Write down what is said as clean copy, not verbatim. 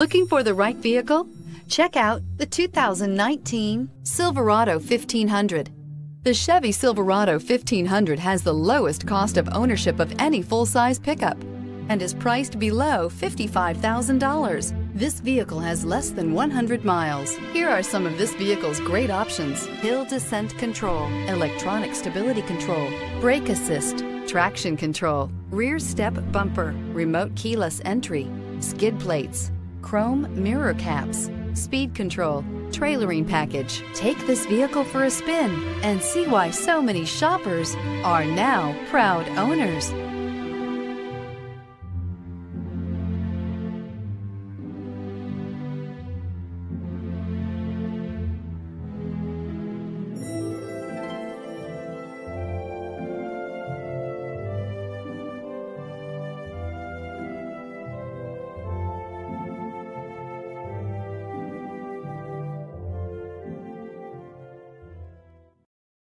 Looking for the right vehicle? Check out the 2019 Silverado 1500. The Chevy Silverado 1500 has the lowest cost of ownership of any full-size pickup and is priced below $55,000. This vehicle has less than 100 miles. Here are some of this vehicle's great options: hill descent control, electronic stability control, brake assist, traction control, rear step bumper, remote keyless entry, skid plates, chrome mirror caps, speed control, trailering package. Take this vehicle for a spin and see why so many shoppers are now proud owners.